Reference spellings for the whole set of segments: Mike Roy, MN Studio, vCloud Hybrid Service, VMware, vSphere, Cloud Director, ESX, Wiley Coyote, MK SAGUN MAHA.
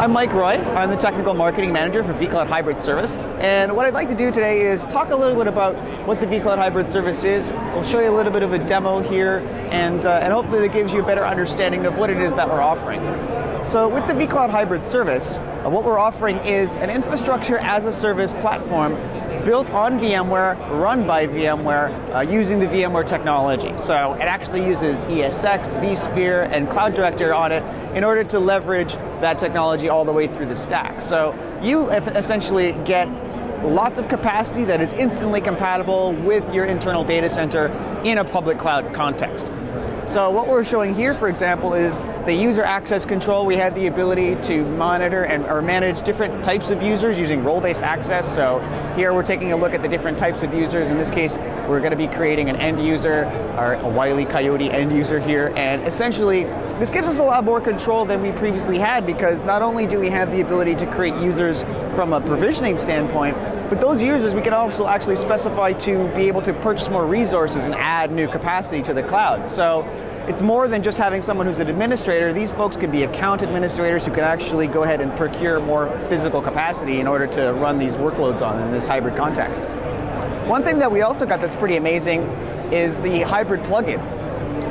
I'm Mike Roy. I'm the Technical Marketing Manager for vCloud Hybrid Service. And what I'd like to do today is talk a little bit about what the vCloud Hybrid Service is. We'll show you a little bit of a demo here, and hopefully that gives you a better understanding of what it is that we're offering. So with the vCloud Hybrid Service, what we're offering is an infrastructure as a service platform built on VMware, run by VMware, using the VMware technology. So it actually uses ESX, vSphere, and Cloud Director on it in order to leverage that technology all the way through the stack. So you essentially get lots of capacity that is instantly compatible with your internal data center in a public cloud context. So what we're showing here, for example, is the user access control. We have the ability to monitor or manage different types of users using role-based access. So here we're taking a look at the different types of users. In this case, we're going to be creating an end user, or a Wiley Coyote end user here. And essentially, this gives us a lot more control than we previously had, because not only do we have the ability to create users from a provisioning standpoint, but those users we can also actually specify to be able to purchase more resources and add new capacity to the cloud. So it's more than just having someone who's an administrator. These folks could be account administrators who can actually go ahead and procure more physical capacity in order to run these workloads on in this hybrid context. One thing that we also got that's pretty amazing is the hybrid plugin.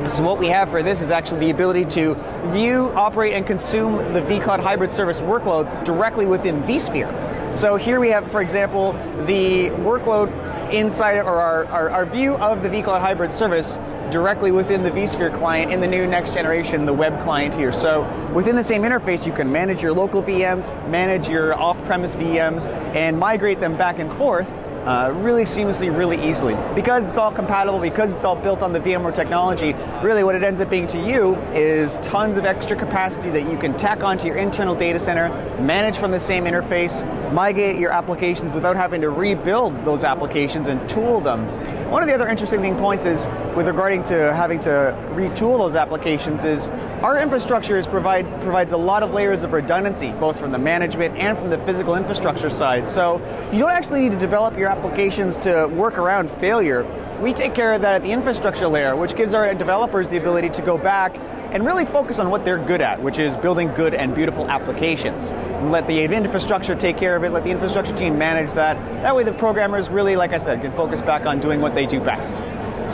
So what we have for this is actually the ability to view, operate, and consume the vCloud Hybrid Service workloads directly within vSphere. So here we have, for example, the workload inside of our view of the vCloud Hybrid Service directly within the vSphere client in the new next generation, the web client here. So within the same interface, you can manage your local VMs, manage your off-premise VMs, and migrate them back and forth really seamlessly, really easily. Because it's all compatible, because it's all built on the VMware technology, really what it ends up being to you is tons of extra capacity that you can tack onto your internal data center, manage from the same interface, migrate your applications without having to rebuild those applications and tool them. One of the other interesting points is, with regarding to having to retool those applications, is our infrastructure is provides a lot of layers of redundancy, both from the management and from the physical infrastructure side. So you don't actually need to develop your applications to work around failure. We take care of that at the infrastructure layer, which gives our developers the ability to go back and really focus on what they're good at, which is building good and beautiful applications. And let the infrastructure take care of it, let the infrastructure team manage that. That way the programmers really, like I said, can focus back on doing what they do best.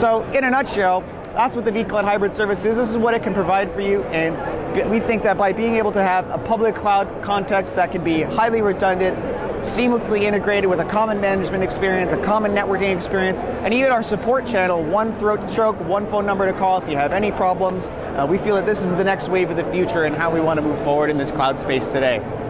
So in a nutshell, that's what the vCloud Hybrid Service is. This is what it can provide for you, and we think that by being able to have a public cloud context that can be highly redundant, seamlessly integrated with a common management experience, a common networking experience, and even our support channel, one throat stroke, one phone number to call if you have any problems. We feel that this is the next wave of the future and how we want to move forward in this cloud space today.